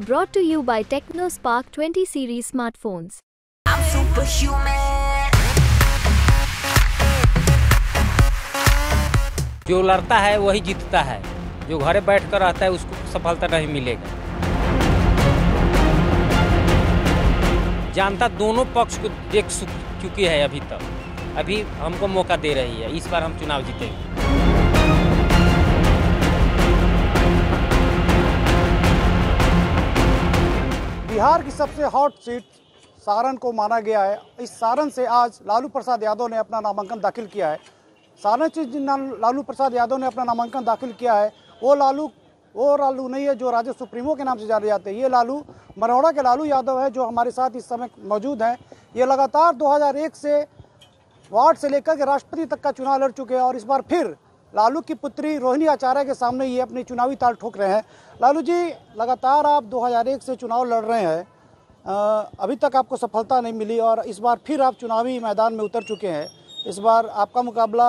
brought to you by Tecno Spark 20 series smartphones. I'm superhuman। जो लड़ता है वही जीतता है, जो घरे बैठकर रहता है उसको सफलता नहीं मिलेगा। जनता दोनों पक्ष को देख चुकी है, अभी तक अभी हमको मौका दे रही है, इस बार हम चुनाव जीतेंगे। बिहार की सबसे हॉट सीट सारण को माना गया है। इस सारण से आज लालू प्रसाद यादव ने अपना नामांकन दाखिल किया है। सारण से लालू प्रसाद यादव ने अपना नामांकन दाखिल किया है, वो लालू नहीं है जो राज्य सुप्रीमो के नाम से जाने जाते हैं। ये लालू मरौड़ा के लालू यादव है जो हमारे साथ इस समय मौजूद हैं। ये लगातार 2001 से वार्ड से लेकर के राष्ट्रपति तक का चुनाव लड़ चुके हैं और इस बार फिर लालू की पुत्री रोहिणी आचार्य के सामने ये अपनी चुनावी ताल ठोक रहे हैं। लालू जी, लगातार आप 2001 से चुनाव लड़ रहे हैं, अभी तक आपको सफलता नहीं मिली और इस बार फिर आप चुनावी मैदान में उतर चुके हैं। इस बार आपका मुकाबला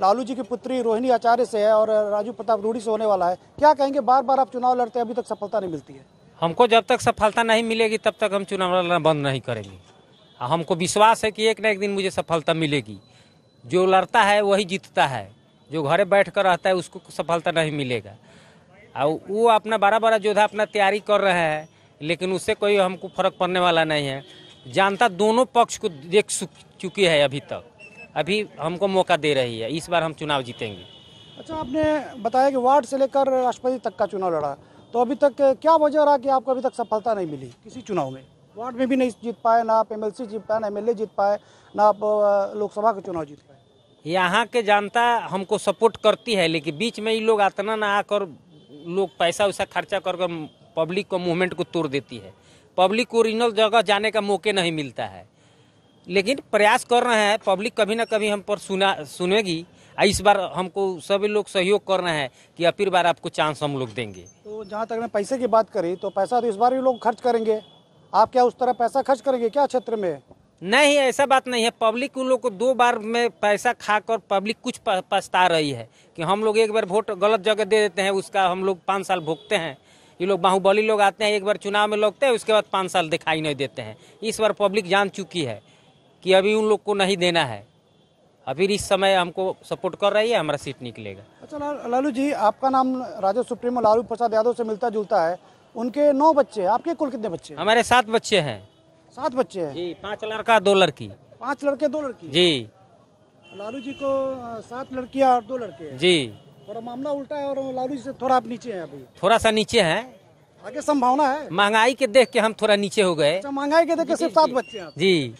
लालू जी की पुत्री रोहिणी आचार्य से है और राजू प्रताप रूढ़ी से होने वाला है। क्या कहेंगे, बार बार आप चुनाव लड़ते हैं, अभी तक सफलता नहीं मिलती है? हमको जब तक सफलता नहीं मिलेगी तब तक हम चुनाव लड़ना बंद नहीं करेंगे। हमको विश्वास है कि एक ना एक दिन मुझे सफलता मिलेगी। जो लड़ता है वही जीतता है, जो घरे बैठ कर रहता है उसको सफलता नहीं मिलेगा। और वो अपना बड़ा योद्धा अपना तैयारी कर रहे हैं, लेकिन उससे कोई हमको फर्क पड़ने वाला नहीं है। जनता दोनों पक्ष को देख चुकी है, अभी तक अभी हमको मौका दे रही है, इस बार हम चुनाव जीतेंगे। अच्छा, आपने बताया कि वार्ड से लेकर राष्ट्रपति तक का चुनाव लड़ा, तो अभी तक क्या वजह रहा कि आपको अभी तक सफलता नहीं मिली? किसी चुनाव में वार्ड में भी नहीं जीत पाए, ना आप एमएलसी जीत पाए, ना एमएलए जीत पाए, ना आप लोकसभा का चुनाव जीत पाए। यहाँ के जनता हमको सपोर्ट करती है, लेकिन बीच में ये लोग आतना ना आकर लोग पैसा वैसा खर्चा कर पब्लिक को मूवमेंट को तोड़ देती है। पब्लिक को ओरिजिनल जगह जाने का मौके नहीं मिलता है, लेकिन प्रयास कर रहे हैं। पब्लिक कभी ना कभी हम पर सुनेगी। इस बार हमको सभी लोग सहयोग कर रहे हैं कि आखिर बार आपको चांस हम लोग देंगे। तो जहाँ तक मैं पैसे की बात करी, तो पैसा तो इस बार भी लोग खर्च करेंगे। आप क्या उस तरह पैसा खर्च करेंगे क्या क्षेत्र में? नहीं, ऐसा बात नहीं है। पब्लिक उन लोग को दो बार में पैसा खाकर पब्लिक कुछ पछता रही है कि हम लोग एक बार वोट गलत जगह दे देते हैं, उसका हम लोग 5 साल भोगते हैं। ये लोग बाहुबली लोग आते हैं, एक बार चुनाव में लगते हैं, उसके बाद 5 साल दिखाई नहीं देते हैं। इस बार पब्लिक जान चुकी है कि अभी उन लोग को नहीं देना है, अभी इस समय हमको सपोर्ट कर रही है, हमारा सीट निकलेगा। अच्छा लालू जी, आपका नाम राजद सुप्रीमो लालू प्रसाद यादव से मिलता जुलता है। उनके 9 बच्चे, आपके कुल कितने बच्चे? हमारे 7 बच्चे हैं। 7 बच्चे हैं जी, 5 लड़का 2 लड़की। 5 लड़के 2 लड़की जी। लालू जी को 7 लड़कियाँ और 2 लड़के जी। थोड़ा मामला उल्टा है और लालू जी से थोड़ा आप नीचे है, अभी थोड़ा सा नीचे है। आगे संभावना है? महंगाई के देख के हम थोड़ा नीचे हो गए। महंगाई के देख के सिर्फ 7 बच्चे जी।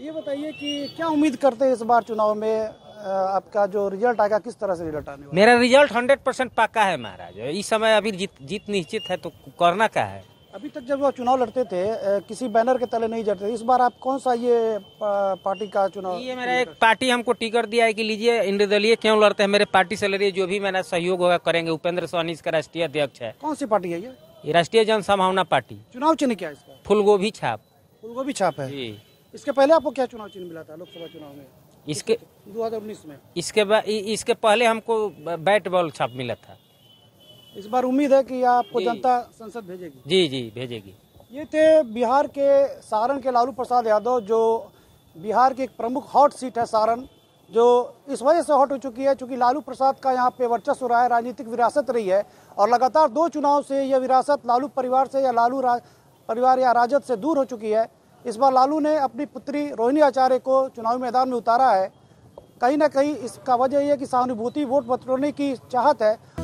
ये बताइए कि क्या उम्मीद करते हैं इस बार चुनाव में, आपका जो रिजल्ट आएगा किस तरह से रिजल्ट आने वाला? मेरा रिजल्ट 100% पक्का है महाराज। इस समय अभी जीत निश्चित है, तो करना क्या है। अभी तक जब वो चुनाव लड़ते थे किसी बैनर के तले नहीं जड़ते, इस बार आप कौन सा ये पार्टी का चुनाव? ये मेरा एक पार्टी हमको टिकट दिया है कि लीजिए निर्दलीय क्यों लड़ते हैं, मेरे पार्टी से लड़िए, जो भी मेरा सहयोग होगा करेंगे। उपेंद्र सोहनी इसका राष्ट्रीय अध्यक्ष है। कौन सी पार्टी है ये? राष्ट्रीय जन संभावना पार्टी। चुनाव चिन्ह क्या है इसका? फूलगोभी छाप। फूलगोभी छाप है। इसके पहले आपको क्या चुनाव चिन्ह मिला था लोकसभा चुनाव में? इसके 2019 में। इसके पहले हमको बैट बॉल छाप मिला था। इस बार उम्मीद है कि आपको जनता संसद भेजेगी? जी जी भेजेगी। ये थे बिहार के सारण के लालू प्रसाद यादव, जो बिहार की एक प्रमुख हॉट सीट है सारण, जो इस वजह से हॉट हो चुकी है क्योंकि लालू प्रसाद का यहाँ पे वर्चस्व रहा है, राजनीतिक विरासत रही है और लगातार 2 चुनाव से यह विरासत लालू परिवार से या लालू परिवार या राजद से दूर हो चुकी है। इस बार लालू ने अपनी पुत्री रोहिणी आचार्य को चुनावी मैदान में उतारा है। कहीं ना कहीं इसका वजह यह है कि सहानुभूति वोट बटोरने की चाहत है